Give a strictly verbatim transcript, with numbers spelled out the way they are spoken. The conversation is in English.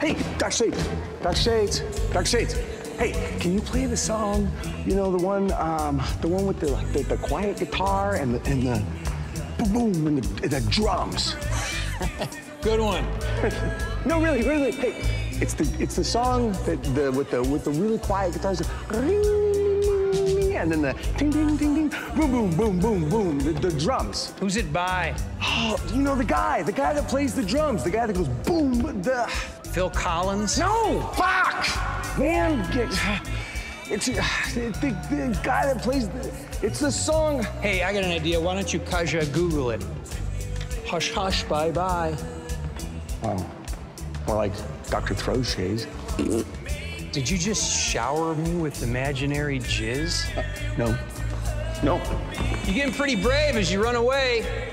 Hey, Doctor Shades, Doctor Shades, Doctor Shades. Hey, can you play the song? You know, the one, um, the one with the like the, the quiet guitar and the and the boom boom and the, the drums. Good one. No, really, really. Hey, it's the it's the song that the with the with the really quiet guitars. And then the ding, ding, ding, ding, boom, boom, boom, boom, boom, the, the drums. Who's it by? Oh, you know, the guy, the guy that plays the drums, the guy that goes boom, the... Phil Collins? No, fuck! Man, it's, it's, it's the, the guy that plays, the, it's the song. Hey, I got an idea. Why don't you, Kaja, Google it? Hush, hush, bye-bye. Oh, more like Doctor Throw Shades. Did you just shower me with imaginary jizz? Uh, no. No. You're getting pretty brave as you run away.